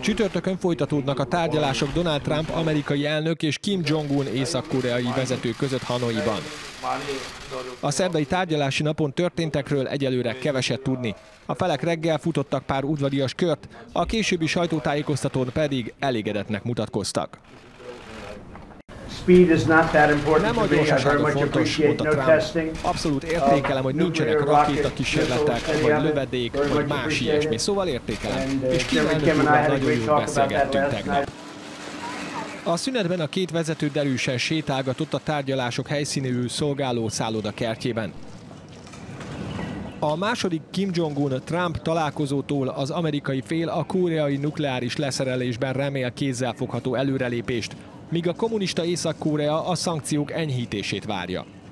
Csütörtökön folytatódnak a tárgyalások Donald Trump amerikai elnök és Kim Jong-un észak-koreai vezető között Hanoiban. A szerdai tárgyalási napon történtekről egyelőre keveset tudni. A felek reggel futottak pár udvarias kört, a későbbi sajtótájékoztatón pedig elégedetnek mutatkoztak. Nem a gyorsasága fontos, mondta Trump. Abszolút értékelem, hogy nincsenek rakétakísérletek, vagy lövedék, vagy más ilyesmi. Szóval értékelem. És Kim elnökünkkel nagyon jól beszélgettünk tegnap. A szünetben a két vezető derűsen sétálgatott a tárgyalások helyszínéül szolgáló szálloda kertjében. A második Kim Jong-un-Trump találkozótól az amerikai fél a koreai nukleáris leszerelésben remél kézzelfogható előrelépést, míg a kommunista Észak-Korea a szankciók enyhítését várja.